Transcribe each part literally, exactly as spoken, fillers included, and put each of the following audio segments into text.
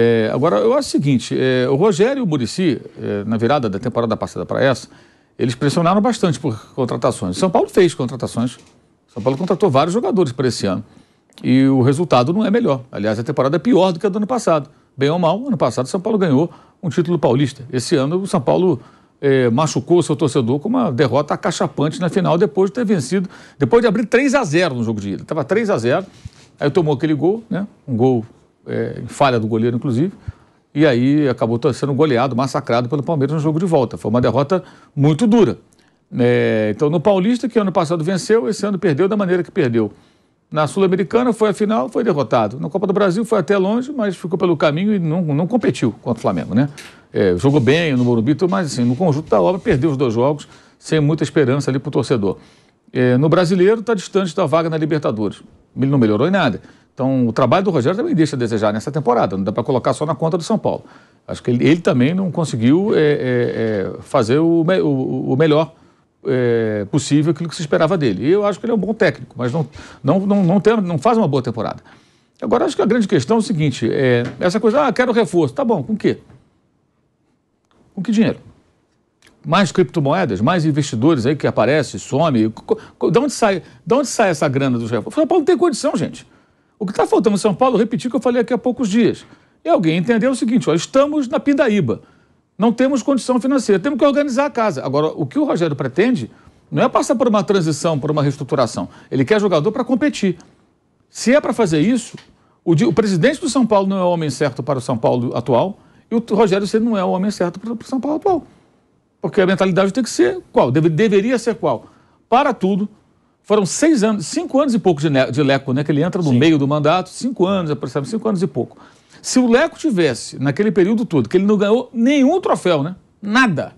É, agora, eu acho o seguinte, é, o Rogério e o Muricy, é, na virada da temporada passada para essa, eles pressionaram bastante por contratações. O São Paulo fez contratações. O São Paulo contratou vários jogadores para esse ano. E o resultado não é melhor. Aliás, a temporada é pior do que a do ano passado. Bem ou mal, ano passado o São Paulo ganhou um título paulista. Esse ano o São Paulo é, machucou seu torcedor com uma derrota acachapante na final, depois de ter vencido, depois de abrir três a zero no jogo de ida. Estava três a zero, aí tomou aquele gol, né? Um gol é, em falha do goleiro, inclusive. E aí acabou sendo goleado, massacrado pelo Palmeiras no jogo de volta. Foi uma derrota muito dura. É, então, no Paulista, que ano passado venceu, esse ano perdeu da maneira que perdeu. Na Sul-Americana foi a final, foi derrotado. Na Copa do Brasil foi até longe, mas ficou pelo caminho e não, não competiu contra o Flamengo, né? É, jogou bem no Morumbi, mas assim, no conjunto da obra perdeu os dois jogos, sem muita esperança ali para o torcedor. É, no brasileiro está distante da vaga na Libertadores. Ele não melhorou em nada. Então o trabalho do Rogério também deixa a desejar nessa temporada, não dá para colocar só na conta do São Paulo. Acho que ele, ele também não conseguiu é, é, é, fazer o, me, o, o melhor É, possível aquilo que se esperava dele. E eu acho que ele é um bom técnico, mas não, não, não, não, tem, não faz uma boa temporada. Agora, acho que a grande questão é o seguinte, é, essa coisa, ah, quero reforço. Tá bom, com o quê? Com que dinheiro? Mais criptomoedas, mais investidores aí que aparecem, some. De onde sai, de onde sai essa grana dos reforços? O São Paulo não tem condição, gente. O que está faltando em São Paulo, repetir o que eu falei aqui há poucos dias. E alguém entendeu o seguinte, ó, estamos na Pindaíba. Não temos condição financeira, temos que organizar a casa. Agora, o que o Rogério pretende não é passar por uma transição, por uma reestruturação. Ele quer jogador para competir. Se é para fazer isso, o, o presidente do São Paulo não é o homem certo para o São Paulo atual e o Rogério Ceni não é o homem certo para o São Paulo atual. Porque a mentalidade tem que ser qual? Deve, deveria ser qual? Para tudo, foram seis anos, cinco anos e pouco de, de Leco, né? Que ele entra no Sim. meio do mandato, cinco anos, sabe, cinco anos e pouco. Se o Leco tivesse, naquele período todo, que ele não ganhou nenhum troféu, né? Nada.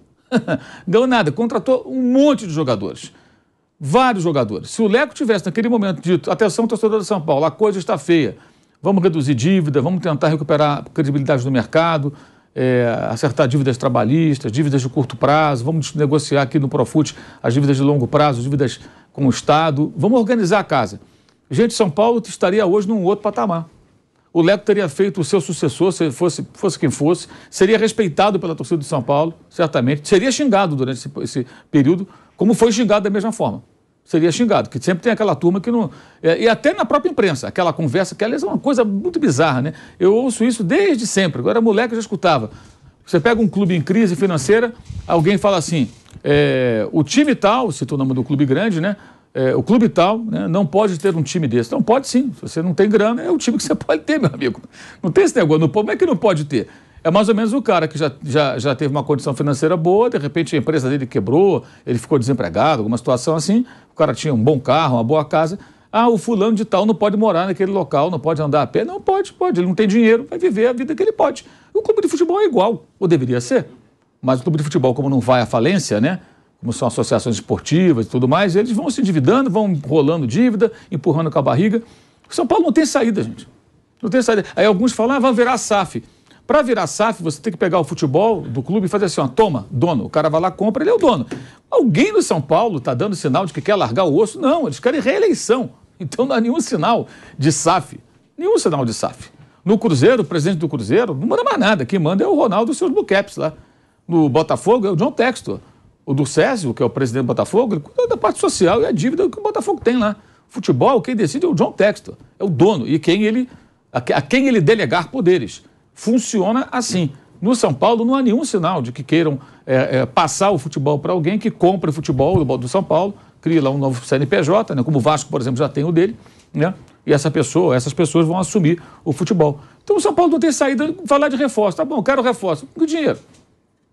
Ganhou nada. Contratou um monte de jogadores. Vários jogadores. Se o Leco tivesse, naquele momento, dito, atenção, torcedor de São Paulo, a coisa está feia. Vamos reduzir dívida, vamos tentar recuperar a credibilidade do mercado, é, acertar dívidas trabalhistas, dívidas de curto prazo, vamos negociar aqui no Profut as dívidas de longo prazo, dívidas com o Estado. Vamos organizar a casa. Gente, São Paulo estaria hoje num outro patamar. O Leco teria feito o seu sucessor, se fosse, fosse quem fosse, seria respeitado pela torcida do São Paulo, certamente, seria xingado durante esse, esse período, como foi xingado da mesma forma. Seria xingado, que sempre tem aquela turma que não... É, e até na própria imprensa, aquela conversa, que aliás é uma coisa muito bizarra, né? Eu ouço isso desde sempre, agora moleque eu já escutava. Você pega um clube em crise financeira, alguém fala assim, é, o time tal, citou o nome do clube grande, né? É, o clube tal, né, não pode ter um time desse. Não pode sim, se você não tem grana, é o time que você pode ter, meu amigo. Não tem esse negócio, não, como é que não pode ter? É mais ou menos o cara que já, já, já teve uma condição financeira boa, de repente a empresa dele quebrou, ele ficou desempregado, alguma situação assim, o cara tinha um bom carro, uma boa casa. Ah, o fulano de tal não pode morar naquele local, não pode andar a pé. Não pode, pode, ele não tem dinheiro, vai viver a vida que ele pode. O clube de futebol é igual, ou deveria ser. Mas o clube de futebol, como não vai à falência, né? Como são associações esportivas e tudo mais, eles vão se endividando, vão rolando dívida, empurrando com a barriga. O São Paulo não tem saída, gente. Não tem saída. Aí alguns falam, ah, vai virar S A F. Para virar S A F, você tem que pegar o futebol do clube e fazer assim, ó, toma, dono. O cara vai lá, compra, ele é o dono. Alguém no São Paulo está dando sinal de que quer largar o osso? Não, eles querem reeleição. Então não há nenhum sinal de S A F. Nenhum sinal de S A F. No Cruzeiro, o presidente do Cruzeiro não manda mais nada. Quem manda é o Ronaldo e os seus blue caps lá. No Botafogo é o John Textor. O do Césio, que é o presidente do Botafogo, ele cuida da parte social e a dívida que o Botafogo tem lá. Futebol, quem decide é o John Textor, é o dono e quem ele, a quem ele delegar poderes. Funciona assim. No São Paulo não há nenhum sinal de que queiram é, é, passar o futebol para alguém que compre o futebol do São Paulo, crie lá um novo C N P J, né, como o Vasco, por exemplo, já tem o dele, né? E essa pessoa, essas pessoas vão assumir o futebol. Então o São Paulo não tem saída, falar de reforço. Tá bom, quero reforço. Que dinheiro?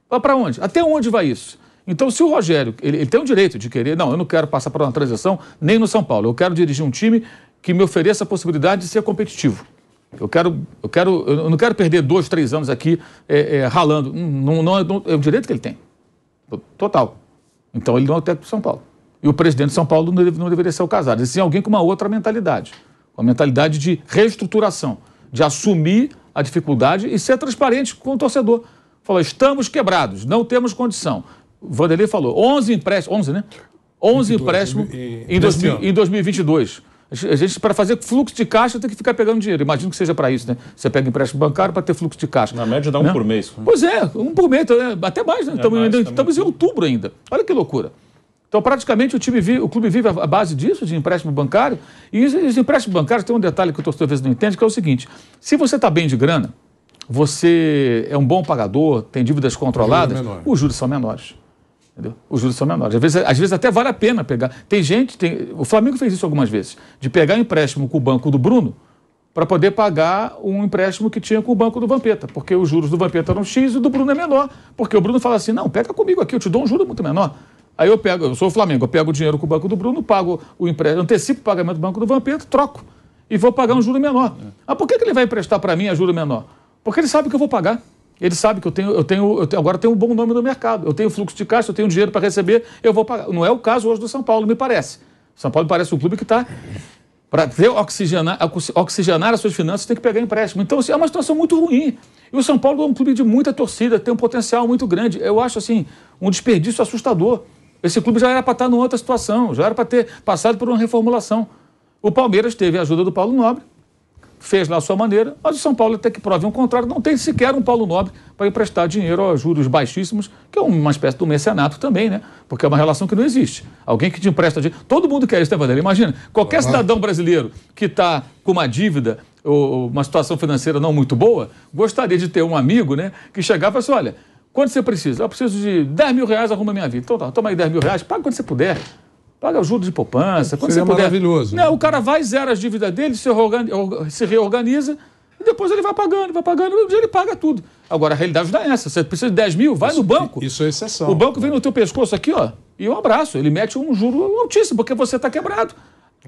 Vai para onde? Até onde vai isso? Então, se o Rogério, ele, ele tem o direito de querer, não, eu não quero passar por uma transição nem no São Paulo, eu quero dirigir um time que me ofereça a possibilidade de ser competitivo. Eu quero, eu quero, eu não quero perder dois, três anos aqui é, é, ralando. Não, não, não, é um direito que ele tem. Total. Então, ele não é o técnico do São Paulo. E o presidente de São Paulo não, deve, não deveria ser o Casares, e sim alguém com uma outra mentalidade, uma mentalidade de reestruturação, de assumir a dificuldade e ser transparente com o torcedor. Falar, estamos quebrados, não temos condição. Vanderlei falou, onze empréstimos, onze, né? onze empréstimos em, em, em dois mil e vinte e dois. A gente, para fazer fluxo de caixa, tem que ficar pegando dinheiro. Imagino que seja para isso, né? Você pega empréstimo bancário para ter fluxo de caixa. Na média dá um, né, por mês. Pois é, um por mês, até mais, né? Estamos, é mais, ainda, estamos em outubro ainda. Olha que loucura. Então, praticamente, o, time vive, o clube vive à base disso, de empréstimo bancário. E os empréstimos bancários, tem um detalhe que o torcedor às vezes não entende, que é o seguinte. Se você está bem de grana, você é um bom pagador, tem dívidas controladas, os juros são menores. Entendeu? Os juros são menores. Às vezes, às vezes até vale a pena pegar. Tem gente, tem, o Flamengo fez isso algumas vezes, de pegar um empréstimo com o banco do Bruno para poder pagar um empréstimo que tinha com o banco do Vampeta, porque os juros do Vampeta eram X e o do Bruno é menor. Porque o Bruno fala assim, não, pega comigo aqui, eu te dou um juro muito menor. Aí eu pego, eu sou o Flamengo, eu pego o dinheiro com o banco do Bruno, pago o empréstimo, antecipo o pagamento do banco do Vampeta, troco e vou pagar um juro menor. É. Ah, por que que ele vai emprestar para mim a juro menor? Porque ele sabe que eu vou pagar. Ele sabe que eu tenho, eu tenho, eu tenho, agora tenho um bom nome no mercado, eu tenho fluxo de caixa, eu tenho dinheiro para receber, eu vou pagar. Não é o caso hoje do São Paulo, me parece. São Paulo parece um clube que está, para oxigenar, oxigenar as suas finanças, tem que pegar empréstimo. Então, assim, é uma situação muito ruim. E o São Paulo é um clube de muita torcida, tem um potencial muito grande. Eu acho, assim, um desperdício assustador. Esse clube já era para estar numa outra situação, já era para ter passado por uma reformulação. O Palmeiras teve a ajuda do Paulo Nobre, fez lá a sua maneira, mas o São Paulo, até que prove um contrário, não tem sequer um Paulo Nobre para emprestar dinheiro a juros baixíssimos, que é uma espécie de um mecenato também, né? Porque é uma relação que não existe. Alguém que te empresta dinheiro... Todo mundo quer isso, né, Vanderlei? Imagina, qualquer cidadão brasileiro que está com uma dívida ou uma situação financeira não muito boa, gostaria de ter um amigo, né, que chegar e falar assim, olha, quanto você precisa? Eu preciso de dez mil reais, arruma minha vida. Então, tá, toma aí dez mil reais, paga quando você puder. Paga o juros de poupança, quando você puder. Maravilhoso. Não, o cara vai, zera as dívidas dele, se, se reorganiza e depois ele vai pagando, vai pagando, e um dia ele paga tudo. Agora, a realidade não é essa. Você precisa de dez mil, vai isso, no banco. Isso é exceção. O banco vem no teu pescoço aqui, ó, e um abraço. Ele mete um juro altíssimo, porque você está quebrado.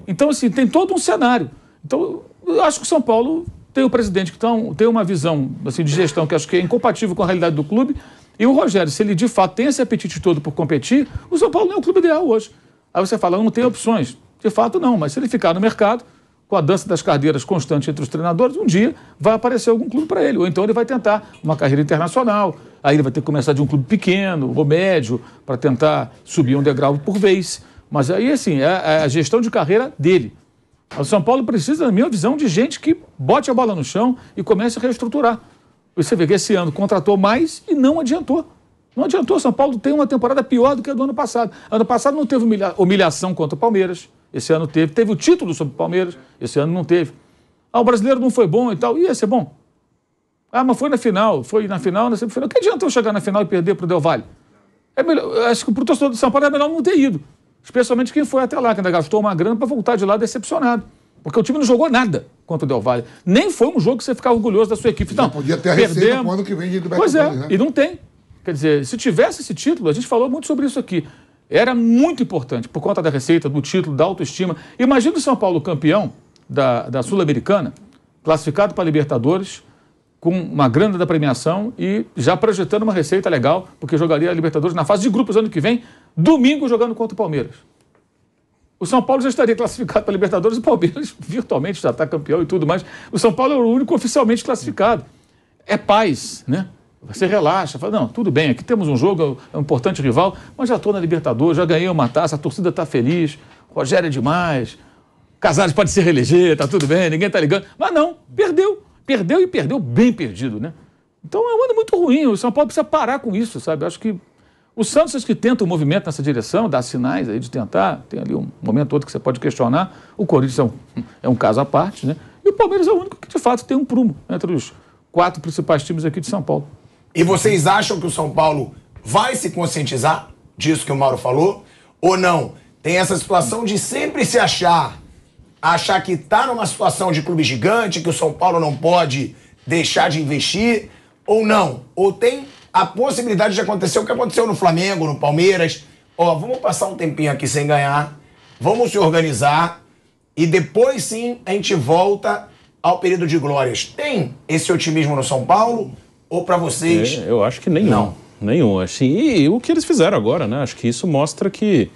Então, assim, tem todo um cenário. Então, eu acho que o São Paulo tem o presidente que tão, tem uma visão assim, de gestão que acho que é incompatível com a realidade do clube. E o Rogério, se ele de fato tem esse apetite todo por competir, o São Paulo não é o clube ideal hoje. Aí você fala, não tem opções. De fato, não. Mas se ele ficar no mercado, com a dança das cadeiras constante entre os treinadores, um dia vai aparecer algum clube para ele. Ou então ele vai tentar uma carreira internacional. Aí ele vai ter que começar de um clube pequeno ou médio para tentar subir um degrau por vez. Mas aí, assim, é a gestão de carreira dele. O São Paulo precisa, na minha visão, de gente que bote a bola no chão e comece a reestruturar. Você vê que esse ano contratou mais e não adiantou. Não adiantou, São Paulo tem uma temporada pior do que a do ano passado. Ano passado não teve humilha... humilhação contra o Palmeiras, esse ano teve. Teve o título sobre o Palmeiras, esse ano não teve. Ah, o brasileiro não foi bom e tal, ia ser bom. Ah, mas foi na final, foi na final, na semifinal. O que adiantou chegar na final e perder para o Del Valle? É melhor... Acho que para o torcedor do São Paulo é melhor não ter ido. Especialmente quem foi até lá, que ainda gastou uma grana para voltar de lá decepcionado. Porque o time não jogou nada contra o Del Valle. Nem foi um jogo que você ficava orgulhoso da sua equipe. Não, podia ter receita no ano que vem de Back Pois é, Paris, né? E não tem. Quer dizer, se tivesse esse título, a gente falou muito sobre isso aqui, era muito importante, por conta da receita, do título, da autoestima. Imagina o São Paulo campeão da, da Sul-Americana, classificado para a Libertadores, com uma grana da premiação e já projetando uma receita legal, porque jogaria a Libertadores na fase de grupos ano que vem, domingo jogando contra o Palmeiras. O São Paulo já estaria classificado para a Libertadores, o Palmeiras virtualmente já está campeão e tudo mais. O São Paulo é o único oficialmente classificado. É paz, né? Você relaxa, fala, não, tudo bem, aqui temos um jogo, é um importante rival, mas já estou na Libertadores, já ganhei uma taça, a torcida está feliz, o Rogério é demais, Casares pode se reeleger, tá tudo bem, ninguém está ligando. Mas não, perdeu, perdeu e perdeu bem perdido, né? Então é um ano muito ruim, o São Paulo precisa parar com isso, sabe? Eu acho que o Santos, acho que tenta um movimento nessa direção, dá sinais aí de tentar, tem ali um momento outro que você pode questionar, o Corinthians é um, é um caso à parte, né? E o Palmeiras é o único que, de fato, tem um prumo entre os quatro principais times aqui de São Paulo. E vocês acham que o São Paulo vai se conscientizar disso que o Mauro falou? Ou não? Tem essa situação de sempre se achar, achar que está numa situação de clube gigante, que o São Paulo não pode deixar de investir, ou não? Ou tem a possibilidade de acontecer o que aconteceu no Flamengo, no Palmeiras? Ó, vamos passar um tempinho aqui sem ganhar, vamos se organizar e depois sim a gente volta ao período de glórias. Tem esse otimismo no São Paulo? Ou para vocês? É, eu acho que nenhum. Não. Nenhum. Assim, e, e o que eles fizeram agora, né? Acho que isso mostra que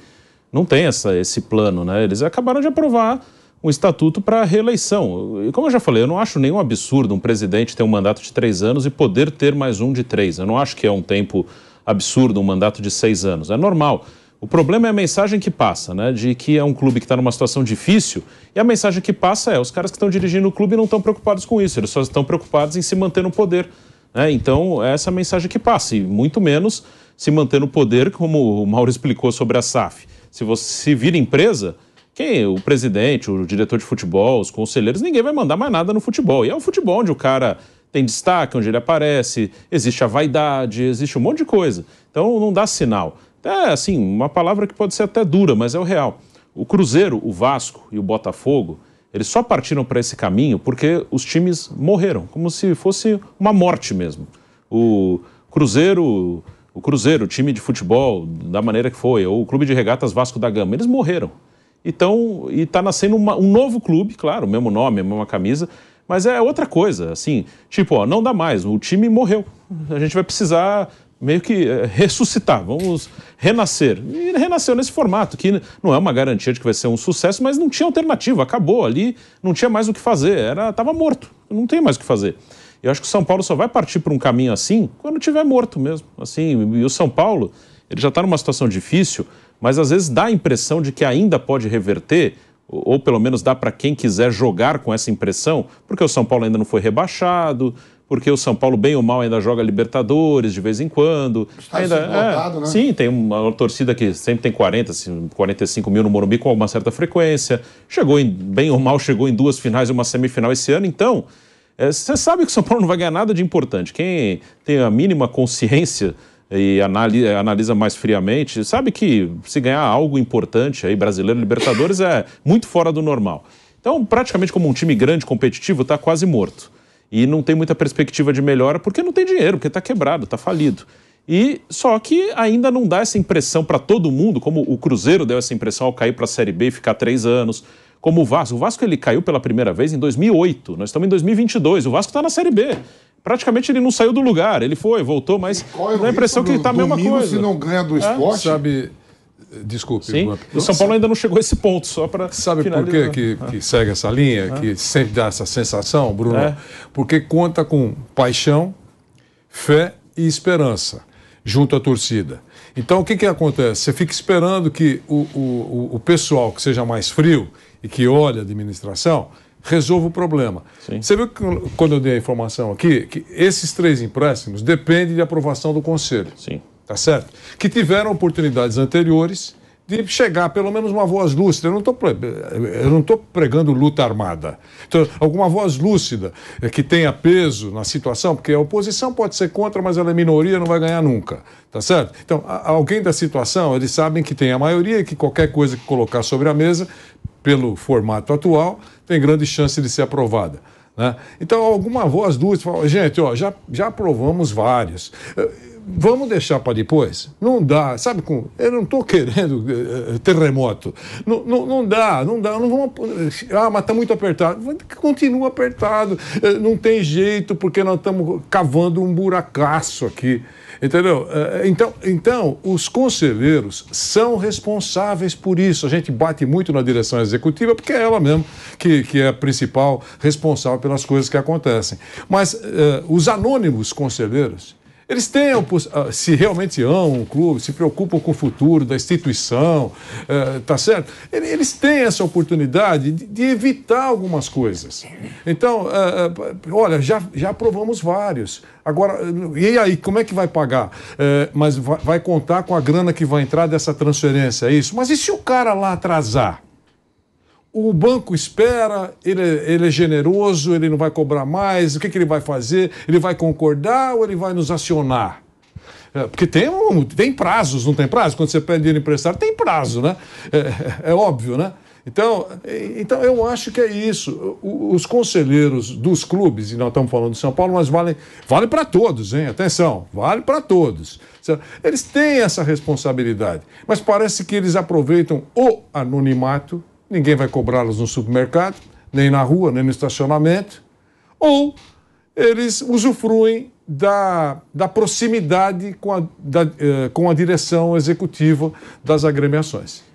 não tem essa, esse plano, né? Eles acabaram de aprovar um estatuto para reeleição. E como eu já falei, eu não acho nenhum absurdo um presidente ter um mandato de três anos e poder ter mais um de três. Eu não acho que é um tempo absurdo um mandato de seis anos. É normal. O problema é a mensagem que passa, né? De que é um clube que está numa situação difícil, e a mensagem que passa é os caras que estão dirigindo o clube não estão preocupados com isso, eles só estão preocupados em se manter no poder. Né? Então, essa é a mensagem que passa, e muito menos se manter no poder, como o Mauro explicou sobre a S A F. Se você se vira empresa, quem, o presidente, o diretor de futebol, os conselheiros, ninguém vai mandar mais nada no futebol. E é o futebol onde o cara tem destaque, onde ele aparece, existe a vaidade, existe um monte de coisa. Então, não dá sinal. É, assim, uma palavra que pode ser até dura, mas é o real. O Cruzeiro, o Vasco e o Botafogo, eles só partiram para esse caminho porque os times morreram, como se fosse uma morte mesmo. O Cruzeiro, o Cruzeiro, o time de futebol, da maneira que foi, ou o Clube de Regatas Vasco da Gama, eles morreram. Então, e está nascendo uma, um novo clube, claro, o mesmo nome, a mesma camisa, mas é outra coisa, assim, tipo, ó, não dá mais, o time morreu, a gente vai precisar meio que é, ressuscitar, vamos renascer. E renasceu nesse formato, que não é uma garantia de que vai ser um sucesso, mas não tinha alternativa, acabou ali, não tinha mais o que fazer, era, tava morto, não tem mais o que fazer. Eu acho que o São Paulo só vai partir por um caminho assim quando tiver morto mesmo. Assim, e o São Paulo, ele já está numa situação difícil, mas às vezes dá a impressão de que ainda pode reverter, ou pelo menos dá para quem quiser jogar com essa impressão, porque o São Paulo ainda não foi rebaixado, porque o São Paulo, bem ou mal, ainda joga Libertadores de vez em quando. Está ainda lotado, é, né? Sim, tem uma torcida que sempre tem quarenta, quarenta e cinco mil no Morumbi com uma certa frequência. Chegou em, bem ou mal, chegou em duas finais e uma semifinal esse ano. Então, você é, sabe que o São Paulo não vai ganhar nada de importante. Quem tem a mínima consciência e analisa, analisa mais friamente, sabe que se ganhar algo importante aí, brasileiro, Libertadores, é muito fora do normal. Então, praticamente como um time grande, competitivo, está quase morto. E não tem muita perspectiva de melhora porque não tem dinheiro, porque está quebrado, está falido. E só que ainda não dá essa impressão para todo mundo, como o Cruzeiro deu essa impressão ao cair para a Série B e ficar três anos, como o Vasco. O Vasco ele caiu pela primeira vez em dois mil e oito, nós estamos em dois mil e vinte e dois, o Vasco está na Série B. Praticamente ele não saiu do lugar, ele foi, voltou, mas dá a impressão que está a mesma coisa. Se não ganha do esporte, sabe... Desculpe. O São Paulo ainda não chegou a esse ponto, só para Sabe finalizar. Por que, que, ah. que segue essa linha, ah. que sempre dá essa sensação, Bruno? É. Porque conta com paixão, fé e esperança junto à torcida. Então, o que, que acontece? Você fica esperando que o, o, o pessoal que seja mais frio e que olhe a administração resolva o problema. Sim. Você viu que, quando eu dei a informação aqui, que esses três empréstimos dependem de aprovação do Conselho. Sim. Tá certo? Que tiveram oportunidades anteriores de chegar pelo menos uma voz lúcida. Eu não tô, eu não tô pregando luta armada. Então, alguma voz lúcida que tenha peso na situação, porque a oposição pode ser contra, mas ela é minoria, não vai ganhar nunca. Tá certo? Então, alguém da situação, eles sabem que tem a maioria e que qualquer coisa que colocar sobre a mesa, pelo formato atual, tem grande chance de ser aprovada. Né? Então, alguma voz lúcida fala, gente, ó, já, já aprovamos vários. Vamos deixar para depois? Não dá, sabe? Com, eu não estou querendo uh, terremoto. Não, não, não dá, não dá. Não vamos, ah, mas está muito apertado. Continua apertado. Uh, não tem jeito, porque nós estamos cavando um buracaço aqui. Entendeu? Uh, então, então, os conselheiros são responsáveis por isso. A gente bate muito na direção executiva, porque é ela mesmo que, que é a principal responsável pelas coisas que acontecem. Mas uh, os anônimos conselheiros... Eles têm, se realmente amam o clube, se preocupam com o futuro da instituição, tá certo? Eles têm essa oportunidade de evitar algumas coisas. Então, olha, já, já aprovamos vários. Agora, e aí, como é que vai pagar? Mas vai contar com a grana que vai entrar dessa transferência, é isso? Mas e se o cara lá atrasar? O banco espera, ele é, ele é generoso, ele não vai cobrar mais, o que, que ele vai fazer? Ele vai concordar ou ele vai nos acionar? É, porque tem, um, tem prazos, não tem prazo? Quando você pede dinheiro emprestado, tem prazo, né? É, é óbvio, né? Então, então, eu acho que é isso. Os conselheiros dos clubes, e nós estamos falando de São Paulo, mas vale, vale para todos, hein? Atenção, vale para todos. Eles têm essa responsabilidade, mas parece que eles aproveitam o anonimato. Ninguém vai cobrá-los no supermercado, nem na rua, nem no estacionamento. Ou eles usufruem da, da proximidade com a, da, eh, com a direção executiva das agremiações.